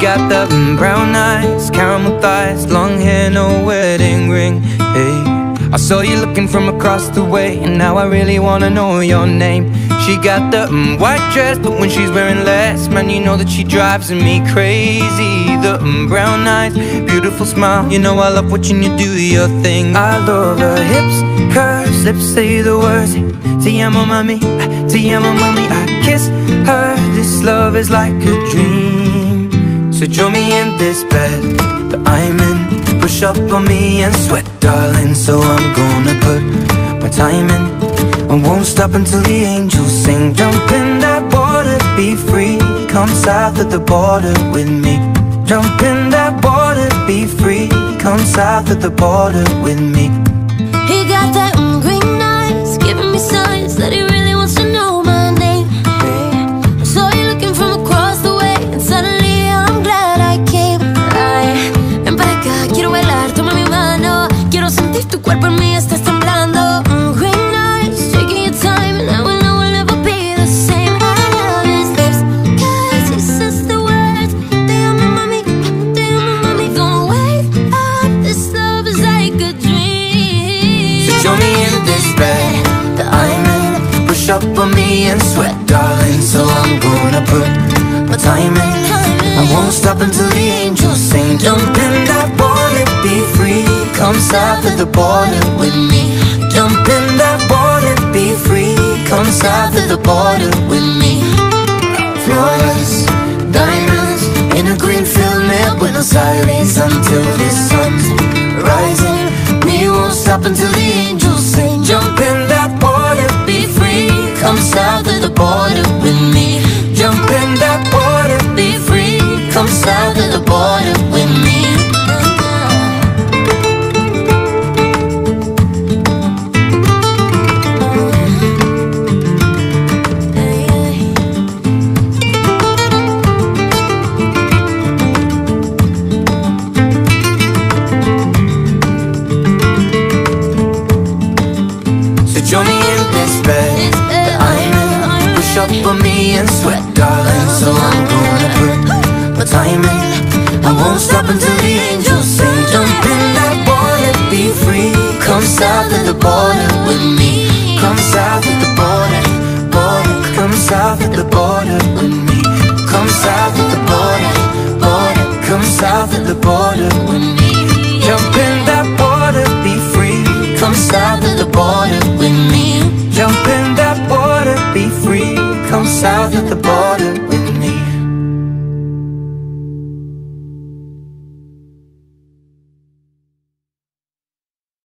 got the brown eyes, caramel thighs, long hair, no wedding ring. Hey, I saw you looking from across the way, and now I really wanna know your name. She got the white dress, but when she's wearing less, man, you know that she drives me crazy. The brown eyes, beautiful smile, you know I love watching you do your thing. I love her hips, curves, lips say the words, te amo mami, te amo mami. I kiss her, this love is like a dream. So join me in this bed that I'm in, push up on me and sweat, darling. So I'm gonna put my time in, I won't stop until the angels sing. Jump in that water, be free, come south of the border with me. Jump in that water, be free, come south of the border with me. He got that green eyes, giving me signs that he really wants to know my name. I saw you looking from across the way, and suddenly I'm glad I came. Ay, ven para acá, quiero bailar, toma mi mano, quiero sentir tu cuerpo en mí, estás temblando. Push up on me and sweat, darling. So I'm gonna put my time in, I won't stop until the angels sing. Jump in that water, be free, come south of the border with me. Jump in that water, be free, come south of the border with me. Flawless diamonds in a green film near Buenos Aires, until the sun's rising, we won't stop until the angels sing. Jump in that water, be free, come south of the border with me. Jump in that water, be free, come south of the border with me. So join me in this bed up on me and sweat, darling. So I'm gonna put my time in, I won't stop until the angels sing. Jump in that water, be free, come south of the border with me. Come south of the border, border, come south of the border with me. Come south of the border, border, come south of the border with me.